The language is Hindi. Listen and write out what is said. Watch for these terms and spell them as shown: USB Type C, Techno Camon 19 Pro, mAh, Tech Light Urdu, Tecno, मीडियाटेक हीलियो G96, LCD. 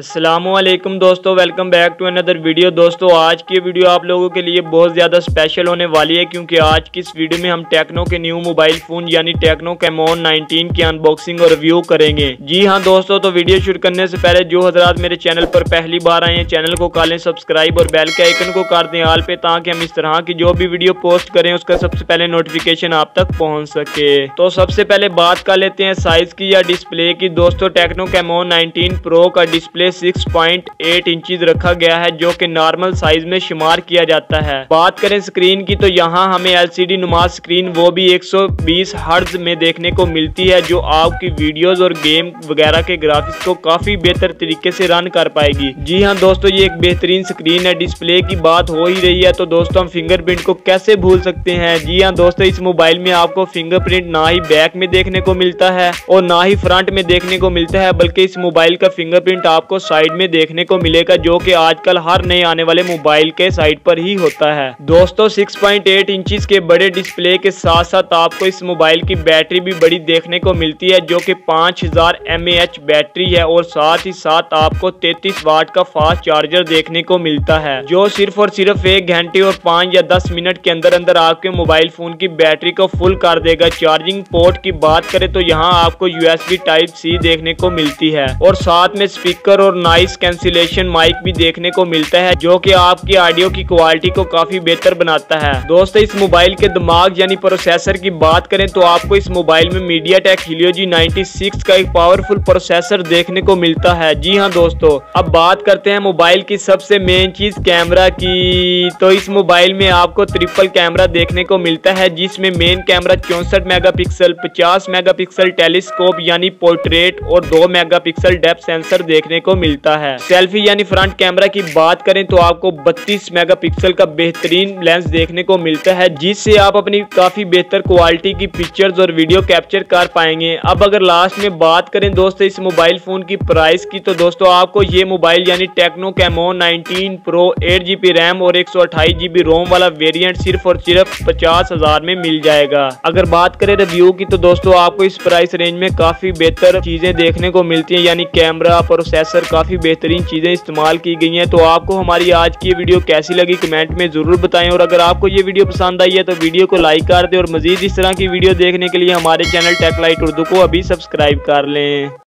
अस्सलामुअलैकुम दोस्तों, welcome back to another video. दोस्तों आज की वीडियो आप लोगों के लिए बहुत ज़्यादा स्पेशल होने वाली है, क्योंकि आज की इस वीडियो में हम टेक्नो के न्यू मोबाइल फ़ोन यानी टेक्नो कैमोन 19 की अनबॉक्सिंग और रिव्यू करेंगे। जी हाँ दोस्तों, तो वीडियो शुरू करने से पहले जो हजरात मेरे चैनल पर पहली बार आए हैं, चैनल को कर लें सब्सक्राइब और बेल के आइकन को कर दें आल पे, ताकि हम इस तरह की जो भी वीडियो पोस्ट करें उसका सबसे पहले नोटिफिकेशन आप तक पहुँच सके। तो सबसे पहले बात कर लेते हैं साइज़ की या डिस्प्ले की। दोस्तों टेक्नो कैमोन 19 प्रो का डिस्प्ले 6.8 इंचीज रखा गया है, जो कि नॉर्मल साइज में शुमार किया जाता है। बात करें स्क्रीन की, तो यहाँ हमें LCD नुमा स्क्रीन वो भी 120 हर्ट्ज में देखने को मिलती है, जो आपकी वीडियोस और गेम वगैरह के ग्राफिक्स को काफी बेहतर तरीके से रन कर पाएगी। जी हाँ दोस्तों, ये एक बेहतरीन स्क्रीन है। डिस्प्ले की बात हो ही रही है तो दोस्तों हम फिंगरप्रिंट को कैसे भूल सकते हैं। जी हाँ दोस्तों, इस मोबाइल में आपको फिंगरप्रिंट ना ही बैक में देखने को मिलता है और ना ही फ्रंट में देखने को मिलता है, बल्कि इस मोबाइल का फिंगरप्रिंट आपको साइड में देखने को मिलेगा, जो कि आजकल हर नए आने वाले मोबाइल के साइड पर ही होता है। दोस्तों 6.8 इंचेस के बड़े डिस्प्ले के साथ साथ आपको इस मोबाइल की बैटरी भी बड़ी देखने को मिलती है, जो कि 5000 mAh बैटरी है और साथ ही साथ आपको 33 वाट का फास्ट चार्जर देखने को मिलता है, जो सिर्फ और सिर्फ 1 घंटे और 5 या 10 मिनट के अंदर अंदर आपके मोबाइल फोन की बैटरी को फुल कर देगा। चार्जिंग पोर्ट की बात करें तो यहाँ आपको USB Type C देखने को मिलती है और साथ में स्पीकर और नॉइस कैंसिलेशन माइक भी देखने को मिलता है, जो कि आपकी ऑडियो की क्वालिटी को काफी बेहतर बनाता है। दोस्तों इस मोबाइल के दिमाग यानी प्रोसेसर की बात करें तो आपको इस मोबाइल में मीडियाटेक हीलियो G96 का एक पावरफुल प्रोसेसर देखने को मिलता है। जी हाँ दोस्तों, अब बात करते हैं मोबाइल की सबसे मेन चीज कैमरा की। तो इस मोबाइल में आपको ट्रिपल कैमरा देखने को मिलता है, जिसमें main camera 64 megapixel, 50 megapixel telescope यानी पोर्ट्रेट और 2 मेगापिक्सल डेप्थ सेंसर देखने को मिलता है। सेल्फी यानी फ्रंट कैमरा की बात करें तो आपको 32 मेगापिक्सल का बेहतरीन लेंस देखने को मिलता है, जिससे आप अपनी काफी बेहतर क्वालिटी की पिक्चर्स और वीडियो कैप्चर कर पाएंगे। अब अगर लास्ट में बात करें दोस्तों इस मोबाइल फोन की प्राइस की, तो दोस्तों आपको ये मोबाइल यानी Tecno Camon 19 pro 8GB RAM और 128GB रोम वाला वेरियंट सिर्फ और सिर्फ 50,000 में मिल जाएगा। अगर बात करें रिव्यू की, तो दोस्तों आपको इस प्राइस रेंज में काफी बेहतर चीजें देखने को मिलती है, यानी कैमरा, प्रोसेसर, काफी बेहतरीन चीजें इस्तेमाल की गई हैं। तो आपको हमारी आज की वीडियो कैसी लगी कमेंट में जरूर बताएं, और अगर आपको ये वीडियो पसंद आई है तो वीडियो को लाइक कर दें, और मजीद इस तरह की वीडियो देखने के लिए हमारे चैनल टेक लाइट उर्दू को अभी सब्सक्राइब कर लें।